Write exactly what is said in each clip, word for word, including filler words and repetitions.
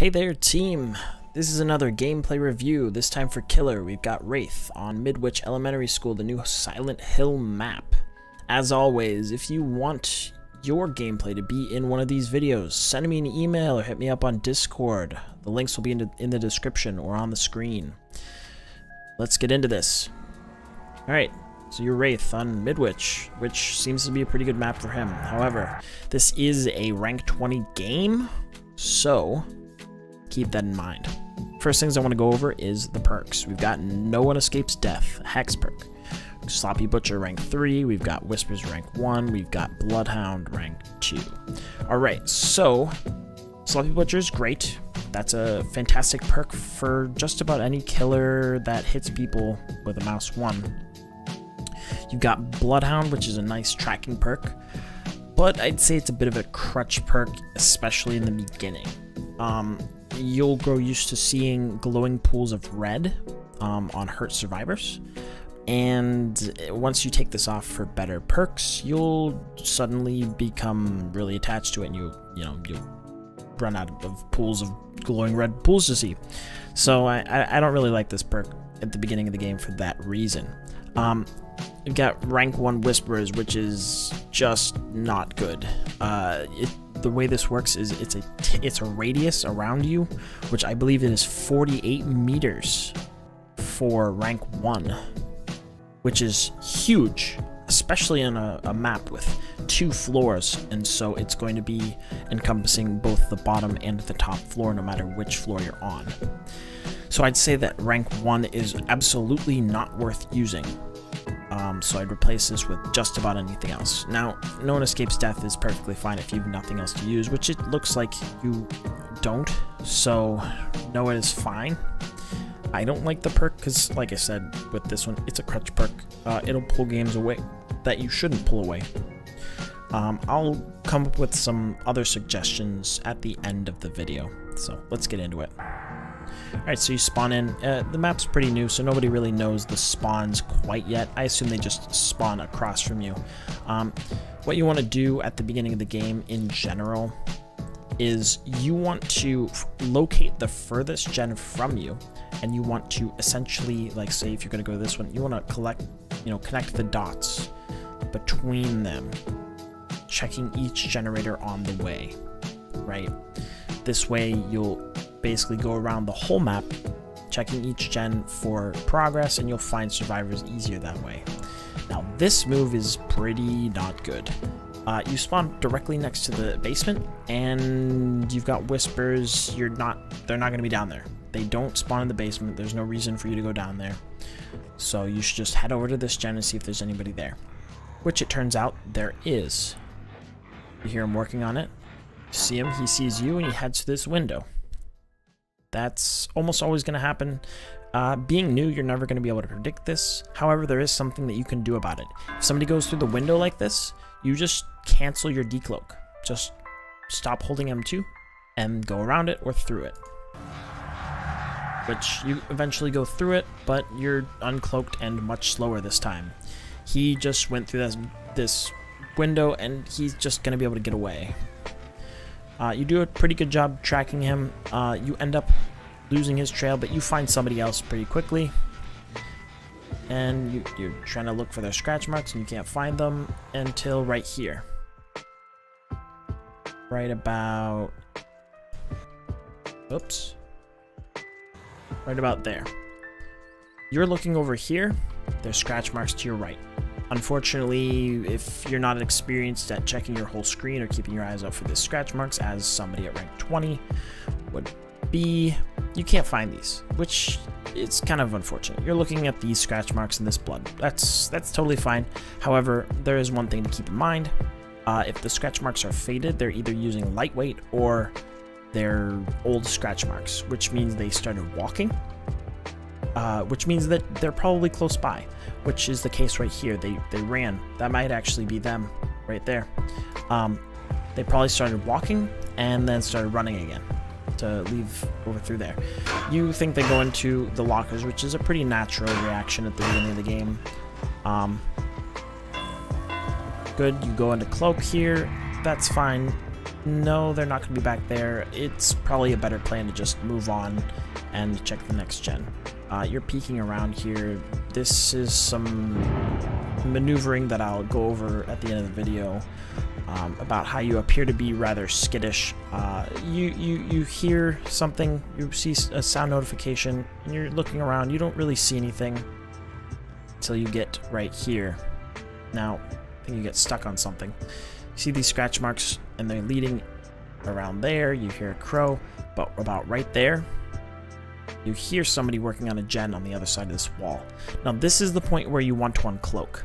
Hey there, team. This is another gameplay review, this time for Killer. We've got Wraith on Midwich Elementary School, the new Silent Hill map. As always, if you want your gameplay to be in one of these videos, send me an email or hit me up on Discord. The links will be in the, in the description or on the screen. Let's get into this. Alright, so you're Wraith on Midwich, which seems to be a pretty good map for him. However, this is a rank twenty game, so keep that in mind. First things I want to go over is the perks. We've got No One Escapes Death, Hex perk. Sloppy Butcher, rank three. We've got Whispers, rank one. We've got Bloodhound, rank two. Alright, so Sloppy Butcher is great. That's a fantastic perk for just about any killer that hits people with a mouse one. You've got Bloodhound, which is a nice tracking perk, but I'd say it's a bit of a crutch perk, especially in the beginning. Um, you'll grow used to seeing glowing pools of red um, on hurt survivors, and once you take this off for better perks, you'll suddenly become really attached to it, and you you know you'll run out of pools of glowing red pools to see. So I, I don't really like this perk at the beginning of the game for that reason. Um, you've got rank one Whispers, which is just not good. Uh, it, the way this works is it's a t it's a radius around you, which I believe it is forty-eight meters for rank one, which is huge, especially in a, a map with two floors, and so it's going to be encompassing both the bottom and the top floor, no matter which floor you're on. So I'd say that rank one is absolutely not worth using. Um, so I'd replace this with just about anything else. Now, No One Escapes Death is perfectly fine if you have nothing else to use, which it looks like you don't, so Noed is fine. I don't like the perk because, like I said, with this one, it's a crutch perk. Uh, it'll pull games away that you shouldn't pull away. Um, I'll come up with some other suggestions at the end of the video, so let's get into it. Alright, so you spawn in. Uh, the map's pretty new, so nobody really knows the spawns quite yet. I assume they just spawn across from you. Um, what you want to do at the beginning of the game in general is you want to locate the furthest gen from you, and you want to essentially, like, say if you're going to go to this one, you want to collect, you know, connect the dots between them, checking each generator on the way, right? This way you'll basically go around the whole map, checking each gen for progress, and you'll find survivors easier that way. Now, this move is pretty not good. Uh, you spawn directly next to the basement, and you've got Whispers. You're not, they're not going to be down there. They don't spawn in the basement. There's no reason for you to go down there. So you should just head over to this gen and see if there's anybody there, which it turns out there is. You hear him working on it. You see him, he sees you, and he heads to this window. That's almost always going to happen. Uh, being new, you're never going to be able to predict this. However, there is something that you can do about it. If somebody goes through the window like this, you just cancel your decloak. Just stop holding M two and go around it or through it. Which you eventually go through it, but you're uncloaked and much slower this time. He just went through this, this window, and he's just going to be able to get away. Uh, you do a pretty good job tracking him. Uh, you end up losing his trail, but you find somebody else pretty quickly. And you, you're trying to look for their scratch marks, and you can't find them until right here. Right about... Oops. Right about there. You're looking over here. There's scratch marks to your right. Unfortunately, if you're not experienced at checking your whole screen or keeping your eyes out for the scratch marks, as somebody at rank twenty would be, you can't find these, which it's kind of unfortunate. You're looking at these scratch marks and this blood. That's that's totally fine. However, there is one thing to keep in mind. Uh, if the scratch marks are faded, they're either using lightweight or they're old scratch marks, which means they started walking. Uh, which means that they're probably close by, which is the case right here. They they ran. That might actually be them right there. Um, they probably started walking and then started running again to leave over through there. You think they go into the lockers, which is a pretty natural reaction at the beginning of the game. Um, good, you go into cloak here. That's fine. No, they're not going to be back there. It's probably a better plan to just move on and check the next gen. Uh, you're peeking around here. This is some maneuvering that I'll go over at the end of the video um, about how you appear to be rather skittish. Uh, you, you, you hear something, you see a sound notification, and you're looking around. You don't really see anything until you get right here. Now, I think you get stuck on something. You see these scratch marks, and they're leading around there. You hear a crow, but about right there, you hear somebody working on a gen on the other side of this wall. Now, this is the point where you want to uncloak,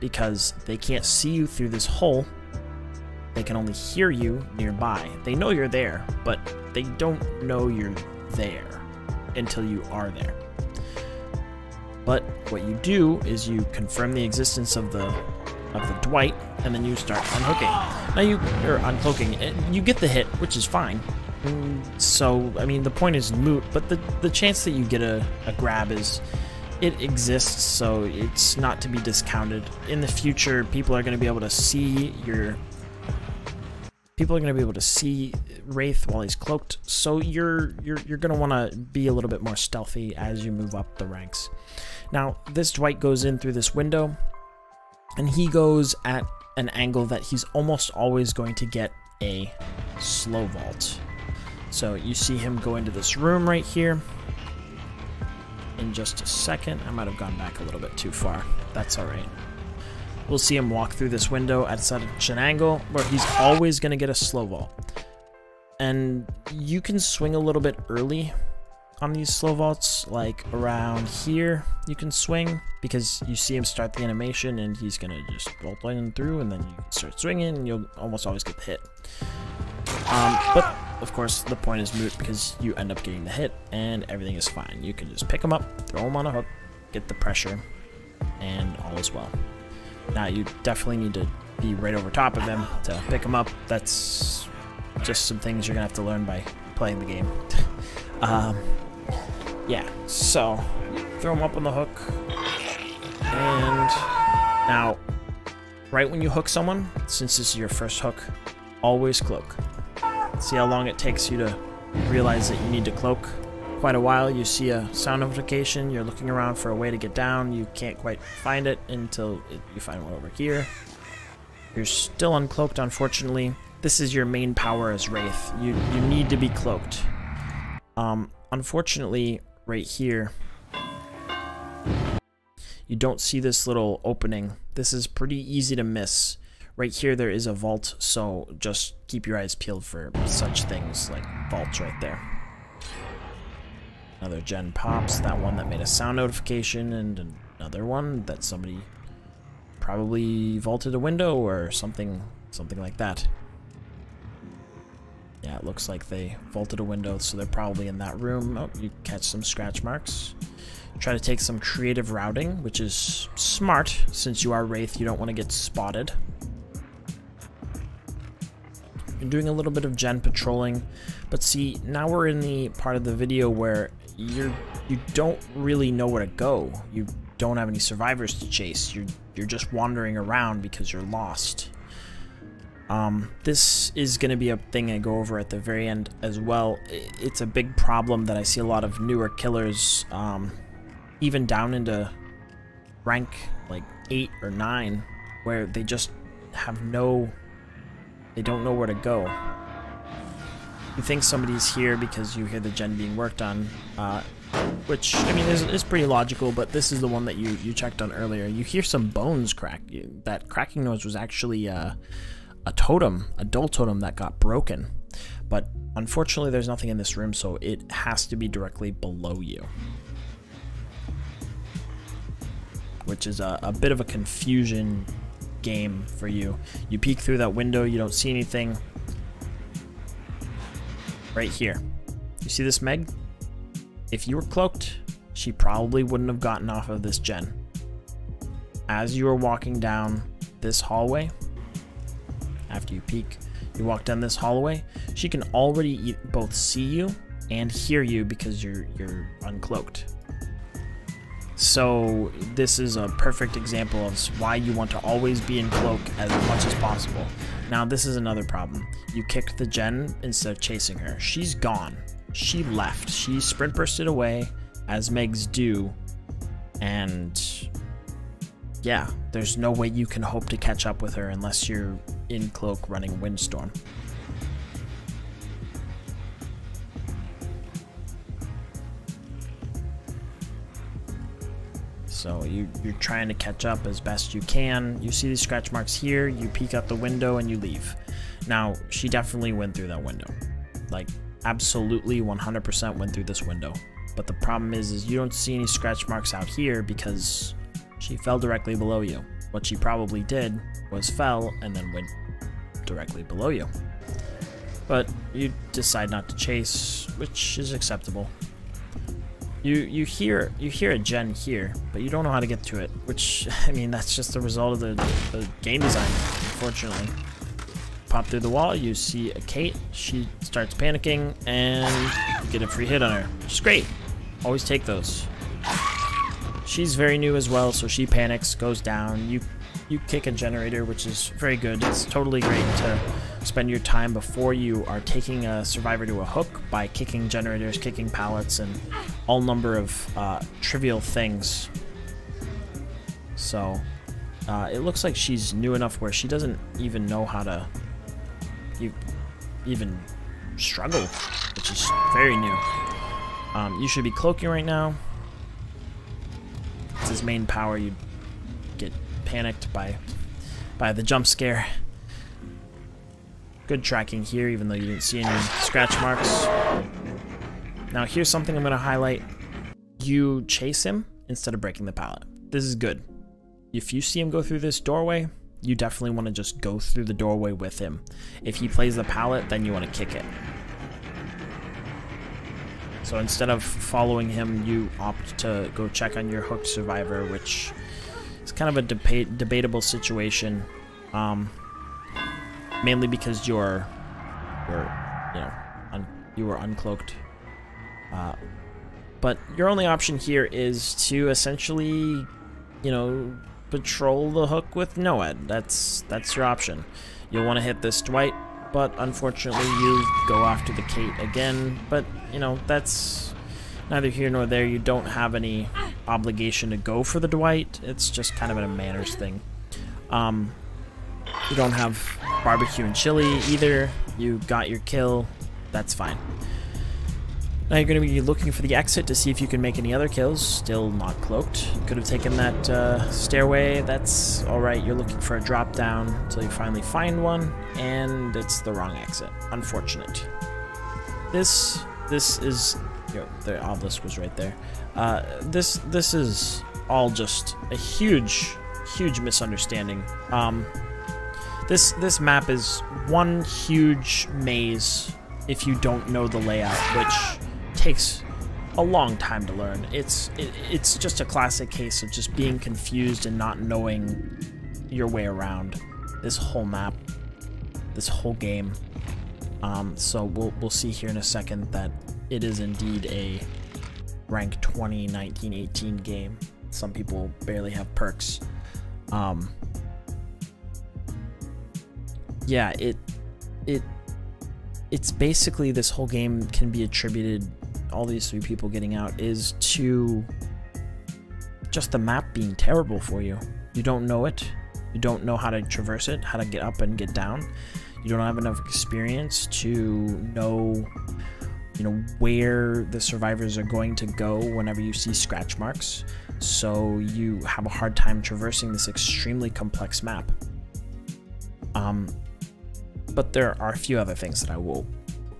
because they can't see you through this hole. They can only hear you nearby. They know you're there, but they don't know you're there until you are there. But what you do is you confirm the existence of the of the Dwight, and then you start unhooking. Now you or uncloaking. You get the hit, which is fine. So, I mean, the point is moot, but the, the chance that you get a, a grab is, it exists, so it's not to be discounted. In the future, people are going to be able to see your, people are going to be able to see Wraith while he's cloaked, so you're, you're, you're going to want to be a little bit more stealthy as you move up the ranks. Now, this Dwight goes in through this window, and he goes at an angle that he's almost always going to get a slow vault. So you see him go into this room right here. In just a second, I might have gone back a little bit too far. That's all right. We'll see him walk through this window at such an angle where he's always going to get a slow vault. And you can swing a little bit early on these slow vaults, like around here you can swing, because you see him start the animation and he's going to just vault in through, and then you start swinging and you'll almost always get the hit. Um, but of course, the point is moot because you end up getting the hit and everything is fine. You can just pick them up, throw them on a hook, get the pressure, and all is well. Now, you definitely need to be right over top of them to pick them up. That's just some things you're going to have to learn by playing the game. um, yeah, so throw them up on the hook. And now, right when you hook someone, since this is your first hook, always cloak. See how long it takes you to realize that you need to cloak. Quite a while. You see a sound notification, you're looking around for a way to get down, you can't quite find it until it, you find one over here. You're still uncloaked, unfortunately. This is your main power as Wraith. You, you need to be cloaked. Um, unfortunately, right here, you don't see this little opening. This is pretty easy to miss. Right here, there is a vault, so just keep your eyes peeled for such things like vaults right there. Another gen pops, that one that made a sound notification, and another one that somebody probably vaulted a window or something, something like that. Yeah, it looks like they vaulted a window, so they're probably in that room. Oh, you catch some scratch marks. Try to take some creative routing, which is smart. Since you are Wraith, you don't want to get spotted. Doing a little bit of gen patrolling, but see, now we're in the part of the video where you're you don't really know where to go. You don't have any survivors to chase. You're you're just wandering around because you're lost. Um, this is going to be a thing I go over at the very end as well. It's a big problem that I see a lot of newer killers, um, even down into rank like eight or nine, where they just have no. They don't know where to go. You think somebody's here because you hear the gen being worked on, uh, which, I mean, is, is pretty logical, but this is the one that you, you checked on earlier. You hear some bones crack. That cracking noise was actually uh, a totem, a dull totem that got broken. But unfortunately, there's nothing in this room, so it has to be directly below you. Which is a, a bit of a confusion game for you. You peek through that window, you don't see anything. Right here. You see this Meg? If you were cloaked, she probably wouldn't have gotten off of this gen. As you are walking down this hallway, after you peek, you walk down this hallway, she can already both see you and hear you because you're, you're uncloaked. So this is a perfect example of why you want to always be in cloak as much as possible. Now this is another problem. You kicked the Jen instead of chasing her. She's gone. She left. She sprint bursted away, as Megs do, and yeah, there's no way you can hope to catch up with her unless you're in cloak running Windstorm. So you, you're trying to catch up as best you can. You see these scratch marks here, you peek out the window and you leave. Now, she definitely went through that window. Like, absolutely one hundred percent went through this window. But the problem is, is you don't see any scratch marks out here because she fell directly below you. What she probably did was fell and then went directly below you. But you decide not to chase, which is acceptable. You you hear you hear a Jen here, but you don't know how to get to it. Which, I mean, that's just the result of the, the game design, unfortunately. Pop through the wall, you see a Kate. She starts panicking, and you get a free hit on her, which is great. Always take those. She's very new as well, so she panics, goes down. You you kick a generator, which is very good. It's totally great to spend your time before you are taking a survivor to a hook by kicking generators, kicking pallets, and all number of uh, trivial things. So uh, it looks like she's new enough where she doesn't even know how to you even struggle, which is very new. Um, you should be cloaking right now. It's his main power. You get panicked by by the jump scare. Good tracking here, even though you didn't see any scratch marks. Now here's something I'm going to highlight. You chase him instead of breaking the pallet. This is good. If you see him go through this doorway, you definitely want to just go through the doorway with him. If he plays the pallet, then you want to kick it. So instead of following him, you opt to go check on your hooked survivor, which is kind of a deba- debatable situation. Um... Mainly because you're, you're you know, un, you were uncloaked. Uh, but your only option here is to essentially, you know, patrol the hook with Noed. That's that's your option. You'll want to hit this Dwight, but unfortunately you go after the Kate again. But you know that's neither here nor there. You don't have any obligation to go for the Dwight. It's just kind of a manners thing. Um, you don't have barbecue and chili either. You got your kill, that's fine. Now you're going to be looking for the exit to see if you can make any other kills. Still not cloaked. Could have taken that uh, stairway. That's alright. You're looking for a drop down until you finally find one, and it's the wrong exit. Unfortunate. This this is yo, the obelisk was right there. Uh, this this is all just a huge huge misunderstanding. Um, This this map is one huge maze if you don't know the layout, which takes a long time to learn. It's it, it's just a classic case of just being confused and not knowing your way around this whole map, this whole game. Um, so we'll we'll see here in a second that it is indeed a rank twenty nineteen eighteen game. Some people barely have perks. Um, Yeah, it, it, it's basically this whole game can be attributed, all these three people getting out, is to just the map being terrible for you. You don't know it. You don't know how to traverse it, how to get up and get down. You don't have enough experience to know, you know, where the survivors are going to go whenever you see scratch marks. So you have a hard time traversing this extremely complex map. Um... But there are a few other things that I will,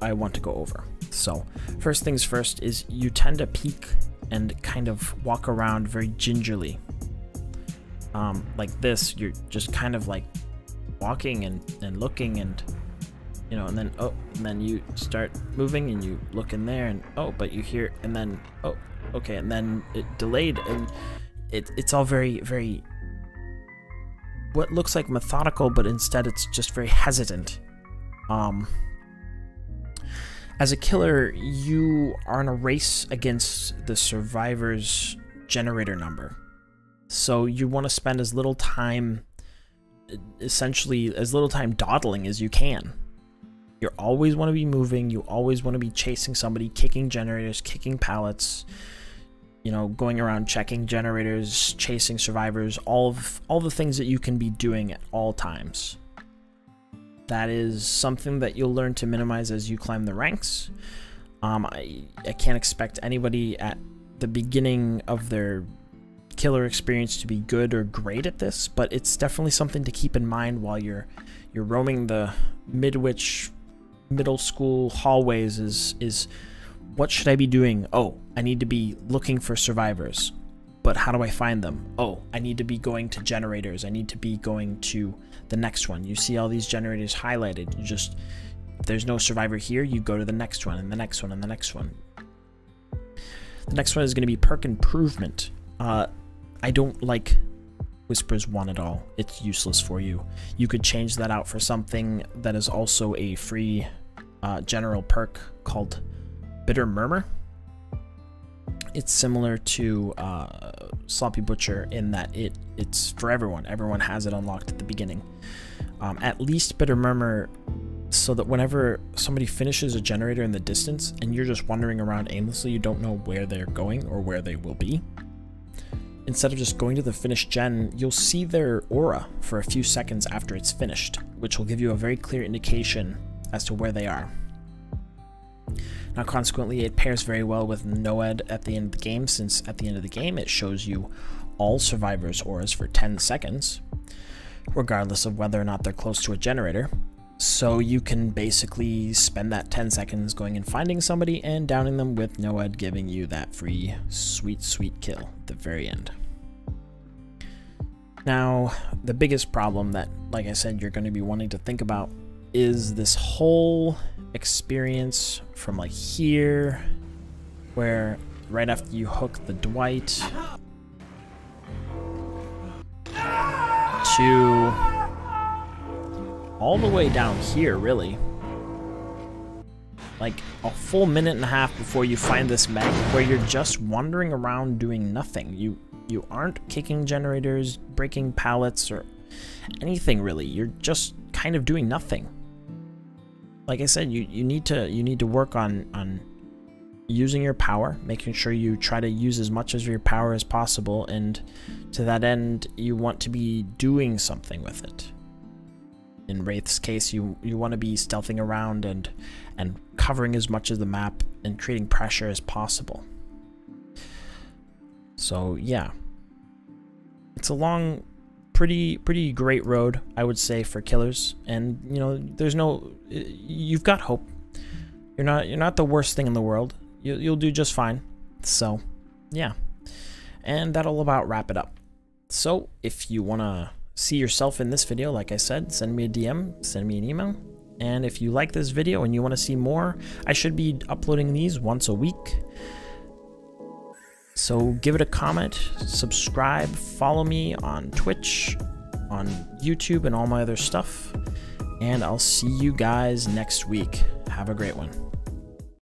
I want to go over. So first things first is you tend to peek and kind of walk around very gingerly. Um, like this, you're just kind of like walking and, and looking and, you know, and then, oh, and then you start moving and you look in there and, oh, but you hear, and then, oh, okay, and then it delayed and it, it's all very, very, what looks like methodical, but instead it's just very hesitant. Um, as a killer, you are in a race against the survivor's generator number. So you want to spend as little time essentially as little time dawdling as you can. You always want to be moving. You always want to be chasing somebody, kicking generators, kicking pallets, you know, going around checking generators, chasing survivors, all of all the things that you can be doing at all times. That is something that you'll learn to minimize as you climb the ranks. Um, I, I can't expect anybody at the beginning of their killer experience to be good or great at this, but it's definitely something to keep in mind while you're you're roaming the Midwich middle school hallways. Is is what should I be doing? Oh, I need to be looking for survivors, but how do I find them? Oh, I need to be going to generators. I need to be going to the next one. You see all these generators highlighted. You just, if there's no survivor here, you go to the next one and the next one and the next one. The next one is going to be perk improvement. Uh, I don't like Whispers one at all. It's useless for you. You could change that out for something that is also a free uh, general perk called Bitter Murmur. It's similar to uh, Sloppy Butcher in that it it's for everyone. Everyone has it unlocked at the beginning. Um, at least Bitter Murmur, so that whenever somebody finishes a generator in the distance and you're just wandering around aimlessly, you don't know where they're going or where they will be. Instead of just going to the finished gen, you'll see their aura for a few seconds after it's finished, which will give you a very clear indication as to where they are. Now, consequently, it pairs very well with Noed at the end of the game, since at the end of the game it shows you all survivors' auras for ten seconds, regardless of whether or not they're close to a generator. So you can basically spend that ten seconds going and finding somebody and downing them with Noed, giving you that free sweet, sweet kill at the very end. Now, the biggest problem that, like I said, you're going to be wanting to think about is this whole experience from like here, where right after you hook the Dwight to all the way down here, really. Like a full minute and a half before you find this Meg, where you're just wandering around doing nothing. You you aren't kicking generators, breaking pallets, or anything really. You're just kind of doing nothing. Like I said, you, you need to you need to work on on using your power, making sure you try to use as much of your power as possible, and to that end, you want to be doing something with it. In Wraith's case, you you want to be stealthing around and and covering as much of the map and creating pressure as possible. So yeah, it's a long, pretty pretty great road, I would say, for killers. And you know, there's no, you've got hope. You're not you're not the worst thing in the world. You, you'll do just fine. So yeah, and that'll about wrap it up. So if you wanna see yourself in this video, like I said, send me a D M, send me an email. And if you like this video and you want to see more, I should be uploading these once a week. So give it a comment, subscribe, follow me on Twitch, on YouTube, and all my other stuff. And I'll see you guys next week. Have a great one.